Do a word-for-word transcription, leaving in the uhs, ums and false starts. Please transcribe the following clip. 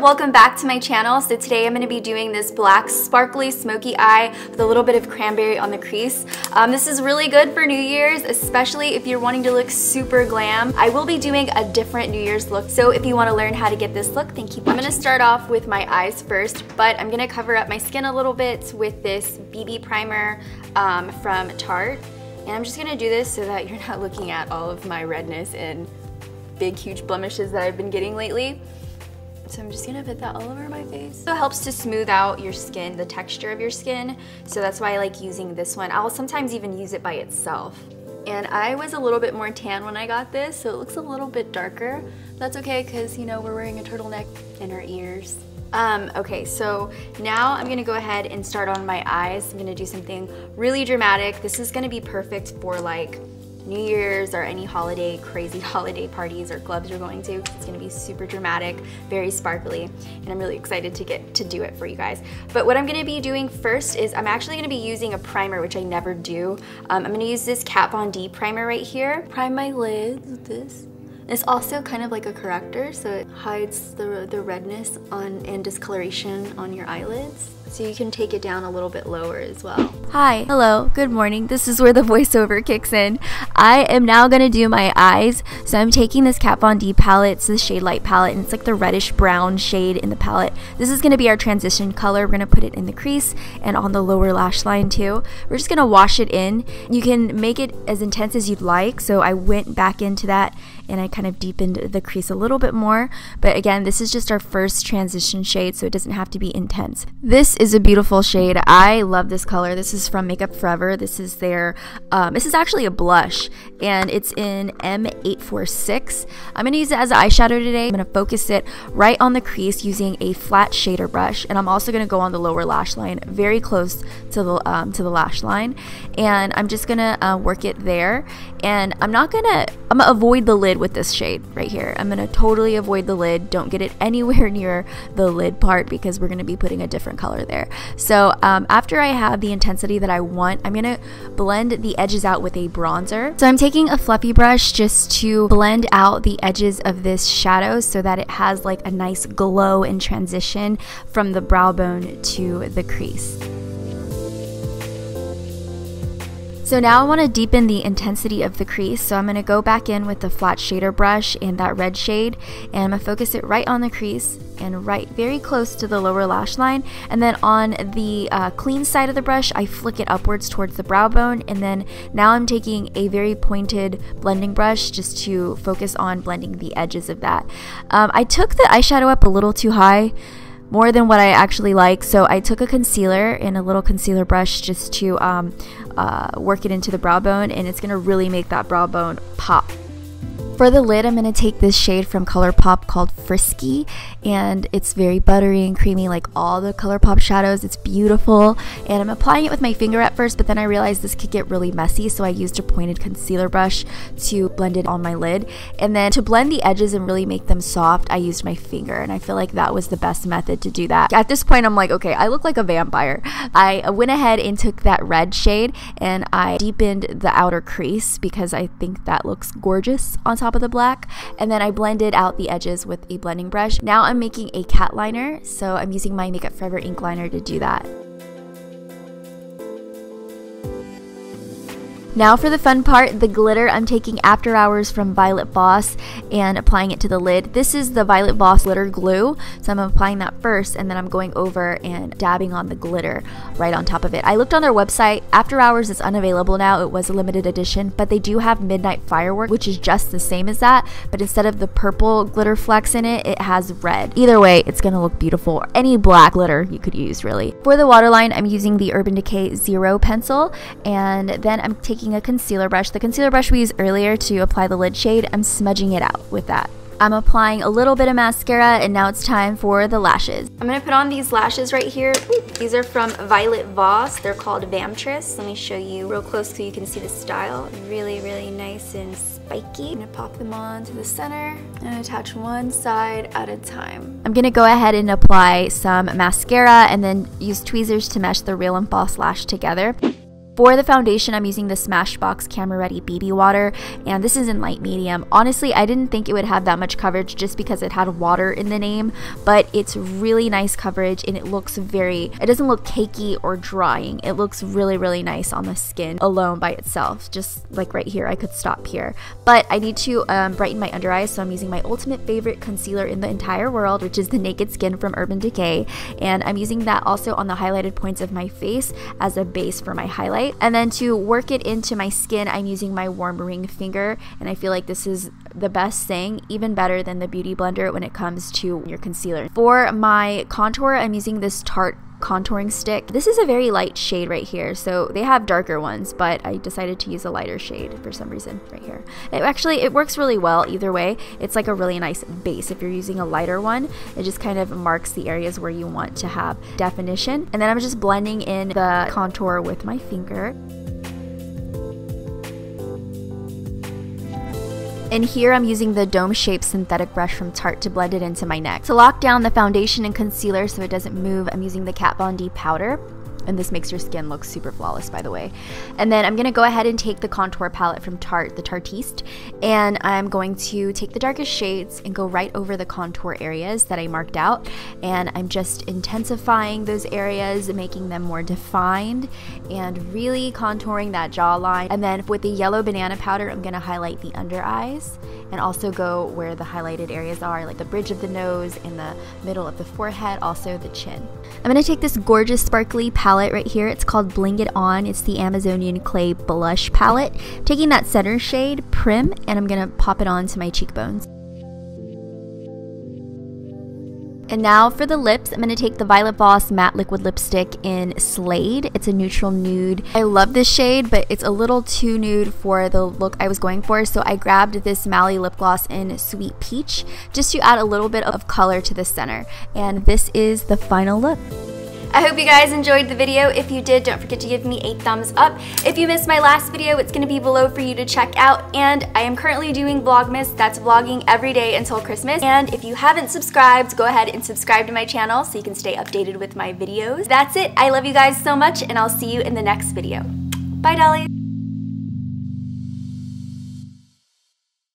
Welcome back to my channel. So today I'm going to be doing this black sparkly smoky eye with a little bit of cranberry on the crease. Um, this is really good for New Year's, especially if you're wanting to look super glam. I will be doing a different New Year's look, so if you want to learn how to get this look, then keep watching. I'm going to start off with my eyes first, but I'm going to cover up my skin a little bit with this B B primer um, from Tarte. And I'm just going to do this so that you're not looking at all of my redness and big huge blemishes that I've been getting lately. So I'm just gonna put that all over my face. So it helps to smooth out your skin, the texture of your skin. So that's why I like using this one. I'll sometimes even use it by itself. And I was a little bit more tan when I got this, so it looks a little bit darker. That's okay, because you know, we're wearing a turtleneck in our ears. Um, okay, so now I'm gonna go ahead and start on my eyes. I'm gonna do something really dramatic. This is gonna be perfect for like New Year's or any holiday, crazy holiday parties or clubs you're going to. It's gonna be super dramatic, very sparkly, and I'm really excited to get to do it for you guys. But what I'm gonna be doing first is I'm actually gonna be using a primer, which I never do. Um, I'm gonna use this Kat Von D primer right here. Prime my lids with this. It's also kind of like a corrector, so it hides the, the redness on and discoloration on your eyelids. So you can take it down a little bit lower as well. Hi, hello, good morning. This is where the voiceover kicks in. I am now gonna do my eyes. So I'm taking this Kat Von D palette, it's the shade Light palette, and it's like the reddish brown shade in the palette. This is gonna be our transition color. We're gonna put it in the crease and on the lower lash line too. We're just gonna wash it in. You can make it as intense as you'd like. So I went back into that and I kind of deepened the crease a little bit more. But again, this is just our first transition shade, so it doesn't have to be intense. This is a beautiful shade. I love this color. This is from Makeup Forever. This is their, um, this is actually a blush, and it's in M eight forty-six. I'm gonna use it as an eyeshadow today. I'm gonna focus it right on the crease using a flat shader brush, and I'm also gonna go on the lower lash line, very close to the, um, to the lash line. And I'm just gonna uh, work it there. And I'm not gonna, I'm gonna avoid the lid with this shade right here. I'm gonna totally avoid the lid. Don't get it anywhere near the lid part because we're gonna be putting a different color there. So um, after I have the intensity that I want, I'm gonna blend the edges out with a bronzer. So I'm taking a fluffy brush just to blend out the edges of this shadow so that it has like a nice glow and transition from the brow bone to the crease. So now I want to deepen the intensity of the crease, so I'm going to go back in with the flat shader brush and that red shade, and I'm going to focus it right on the crease and right very close to the lower lash line. And then on the uh, clean side of the brush, I flick it upwards towards the brow bone, and then now I'm taking a very pointed blending brush just to focus on blending the edges of that. Um, I took the eyeshadow up a little too high, more than what I actually like, so I took a concealer and a little concealer brush just to um, uh, work it into the brow bone, and it's gonna really make that brow bone pop. For the lid, I'm gonna take this shade from ColourPop called Frisky, and it's very buttery and creamy like all the ColourPop shadows. It's beautiful, and I'm applying it with my finger at first, but then I realized this could get really messy, so I used a pointed concealer brush to blend it on my lid. And then to blend the edges and really make them soft, I used my finger, and I feel like that was the best method to do that. At this point, I'm like, okay, I look like a vampire. I went ahead and took that red shade, and I deepened the outer crease because I think that looks gorgeous on top top of the black, and then I blended out the edges with a blending brush. Now I'm making a cat liner, so I'm using my Makeup Forever ink liner to do that. Now for the fun part, the glitter. I'm taking After Hours from Violet Voss and applying it to the lid. This is the Violet Voss glitter glue, so I'm applying that first, and then I'm going over and dabbing on the glitter right on top of it. I looked on their website. After Hours is unavailable now. It was a limited edition, but they do have Midnight Firework, which is just the same as that, but instead of the purple glitter flecks in it, it has red. Either way, it's gonna look beautiful. Any black glitter you could use, really. For the waterline, I'm using the Urban Decay Zero pencil, and then I'm taking a concealer brush. The concealer brush we used earlier to apply the lid shade, I'm smudging it out with that. I'm applying a little bit of mascara, and now it's time for the lashes. I'm going to put on these lashes right here. Oop. These are from Violet Voss. They're called Vamtriss. Let me show you real close so you can see the style. Really, really nice and spiky. I'm going to pop them on to the center and attach one side at a time. I'm going to go ahead and apply some mascara and then use tweezers to mesh the real and false lash together. For the foundation, I'm using the Smashbox Camera Ready B B Water, and this is in light medium. Honestly, I didn't think it would have that much coverage just because it had water in the name, but it's really nice coverage, and it looks very, it doesn't look cakey or drying. It looks really, really nice on the skin alone by itself, just like right here. I could stop here, but I need to um, brighten my under eyes, so I'm using my ultimate favorite concealer in the entire world, which is the Naked Skin from Urban Decay, and I'm using that also on the highlighted points of my face as a base for my highlight. And then to work it into my skin, I'm using my warm ring finger, and I feel like this is the best thing, even better than the beauty blender when it comes to your concealer. For my contour, I'm using this Tarte contouring stick. This is a very light shade right here, so they have darker ones, but I decided to use a lighter shade for some reason right here. It actually, it works really well either way. It's like a really nice base. If you're using a lighter one, it just kind of marks the areas where you want to have definition. And then I'm just blending in the contour with my finger. And here I'm using the dome-shaped synthetic brush from Tarte to blend it into my neck. To lock down the foundation and concealer so it doesn't move, I'm using the Kat Von D powder. And this makes your skin look super flawless, by the way. And then I'm going to go ahead and take the contour palette from Tarte, the Tartiste, and I'm going to take the darkest shades and go right over the contour areas that I marked out. And I'm just intensifying those areas, making them more defined and really contouring that jawline. And then with the yellow banana powder, I'm going to highlight the under eyes and also go where the highlighted areas are, like the bridge of the nose and the middle of the forehead, also the chin. I'm going to take this gorgeous sparkly palette right here. It's called Bling It On. It's the Amazonian Clay Blush Palette. I'm taking that center shade, Prim, and I'm going to pop it onto my cheekbones. And now for the lips, I'm going to take the Violet Voss Matte Liquid Lipstick in Slade. It's a neutral nude. I love this shade, but it's a little too nude for the look I was going for, so I grabbed this Mally Lip Gloss in Sweet Peach just to add a little bit of color to the center. And this is the final look. I hope you guys enjoyed the video. If you did, don't forget to give me a thumbs up. If you missed my last video, it's gonna be below for you to check out. And I am currently doing Vlogmas. That's vlogging every day until Christmas. And if you haven't subscribed, go ahead and subscribe to my channel so you can stay updated with my videos. That's it. I love you guys so much, and I'll see you in the next video. Bye, dollies.